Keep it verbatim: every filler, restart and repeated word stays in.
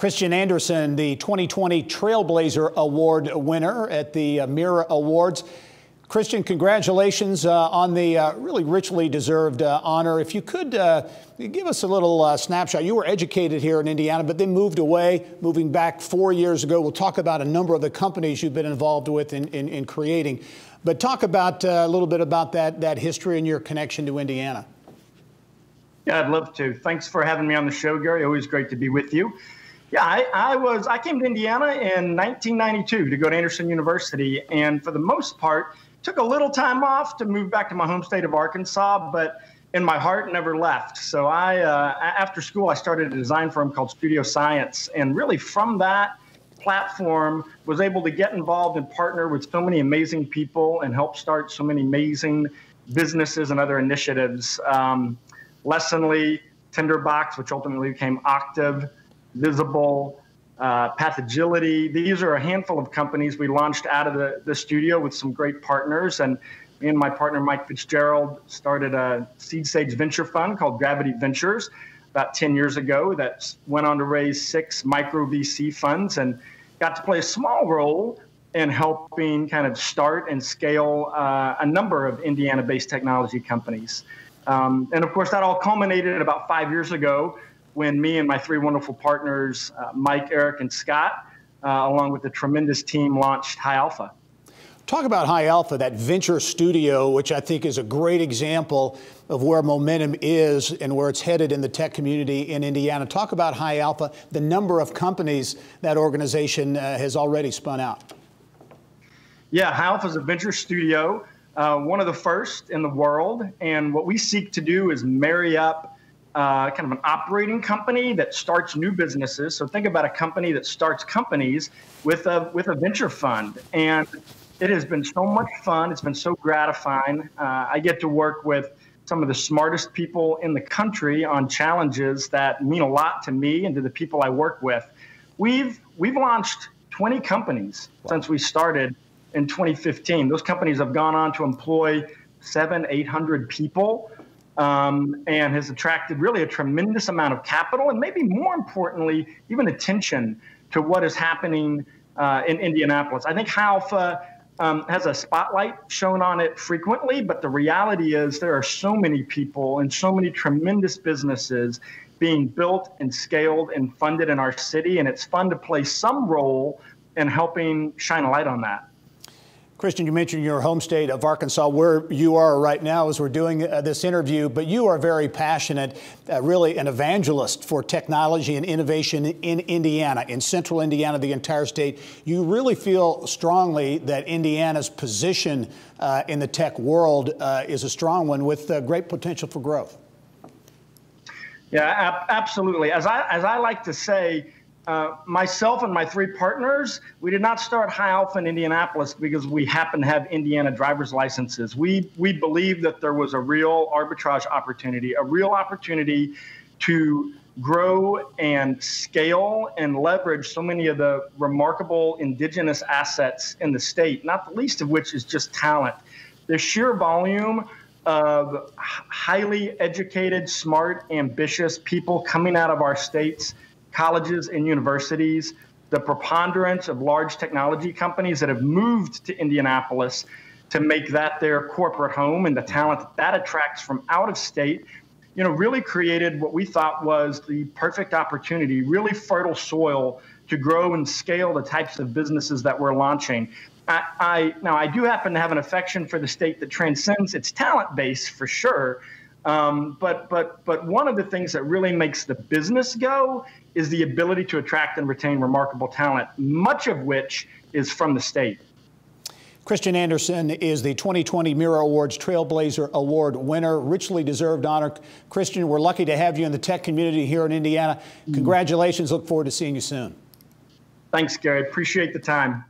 Kristian Andersen, the twenty twenty Trailblazer Award winner at the uh, Mira Awards. Kristian, congratulations uh, on the uh, really richly deserved uh, honor. If you could uh, give us a little uh, snapshot. You were educated here in Indiana, but then moved away, moving back four years ago. We'll talk about a number of the companies you've been involved with in, in, in creating. But talk about uh, a little bit about that, that history and your connection to Indiana. Yeah, I'd love to. Thanks for having me on the show, Gary. Always great to be with you. Yeah, I, I was. I came to Indiana in nineteen ninety-two to go to Anderson University, and for the most part, took a little time off to move back to my home state of Arkansas, but in my heart never left. So I, uh, after school, I started a design firm called Studio Science, and really from that platform was able to get involved and partner with so many amazing people and help start so many amazing businesses and other initiatives. Um, Lessonly, Tenderbox, which ultimately became Octave, Visible, Uh, Pathagility. These are a handful of companies we launched out of the, the studio with some great partners. And me and my partner, Mike Fitzgerald, started a seed stage venture fund called Gravity Ventures about ten years ago that went on to raise six micro V C funds and got to play a small role in helping kind of start and scale uh, a number of Indiana-based technology companies. Um, and of course, that all culminated about five years ago when me and my three wonderful partners, uh, Mike, Eric, and Scott, uh, along with a tremendous team, launched High Alpha. Talk about High Alpha, that venture studio, which I think is a great example of where momentum is and where it's headed in the tech community in Indiana. Talk about High Alpha, the number of companies that organization uh, has already spun out. Yeah, High Alpha is a venture studio, uh, one of the first in the world. And what we seek to do is marry up Uh, kind of an operating company that starts new businesses. So think about a company that starts companies with a with a venture fund. And it has been so much fun. It's been so gratifying. Uh, I get to work with some of the smartest people in the country on challenges that mean a lot to me and to the people I work with. We've we've launched twenty companies since we started in twenty fifteen. Those companies have gone on to employ seven, eight hundred people. Um, and has attracted really a tremendous amount of capital and maybe more importantly, even attention to what is happening uh, in Indianapolis. I think High Alpha um, has a spotlight shown on it frequently, but the reality is there are so many people and so many tremendous businesses being built and scaled and funded in our city, and it's fun to play some role in helping shine a light on that. Kristian, you mentioned your home state of Arkansas, where you are right now as we're doing uh, this interview, but you are very passionate, uh, really an evangelist for technology and innovation in Indiana, in central Indiana, the entire state. You really feel strongly that Indiana's position uh, in the tech world uh, is a strong one with uh, great potential for growth. Yeah, absolutely. As I, as I like to say, Uh, myself and my three partners, we did not start High Alpha in Indianapolis because we happen to have Indiana driver's licenses. We, we believe that there was a real arbitrage opportunity, a real opportunity to grow and scale and leverage so many of the remarkable indigenous assets in the state, not the least of which is just talent. The sheer volume of highly educated, smart, ambitious people coming out of our states, colleges and universities, the preponderance of large technology companies that have moved to Indianapolis to make that their corporate home, and the talent that, that attracts from out of state, you know, really created what we thought was the perfect opportunity, really fertile soil to grow and scale the types of businesses that we're launching. I, I now I do happen to have an affection for the state that transcends its talent base for sure. Um, but, but, but one of the things that really makes the business go is the ability to attract and retain remarkable talent, much of which is from the state. Kristian Andersen is the twenty twenty Mira Awards Trailblazer Award winner. Richly deserved honor. Kristian, we're lucky to have you in the tech community here in Indiana. Congratulations. Look forward to seeing you soon. Thanks, Gary. Appreciate the time.